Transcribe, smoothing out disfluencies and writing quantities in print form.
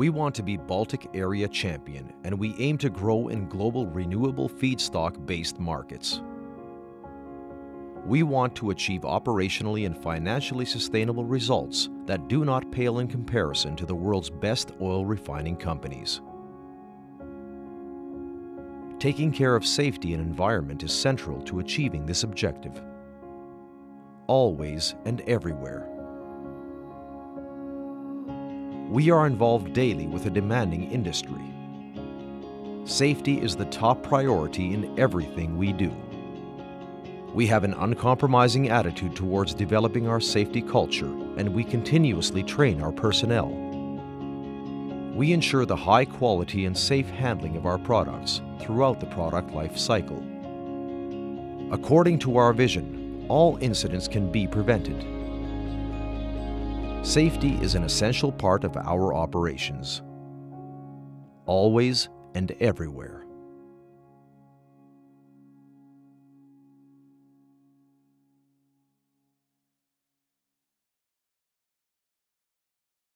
We want to be Baltic area champion, and we aim to grow in global renewable feedstock-based markets. We want to achieve operationally and financially sustainable results that do not pale in comparison to the world's best oil refining companies. Taking care of safety and environment is central to achieving this objective, always and everywhere. We are involved daily with a demanding industry. Safety is the top priority in everything we do. We have an uncompromising attitude towards developing our safety culture, and we continuously train our personnel. We ensure the high quality and safe handling of our products throughout the product life cycle. According to our vision, all incidents can be prevented. Safety is an essential part of our operations, always and everywhere.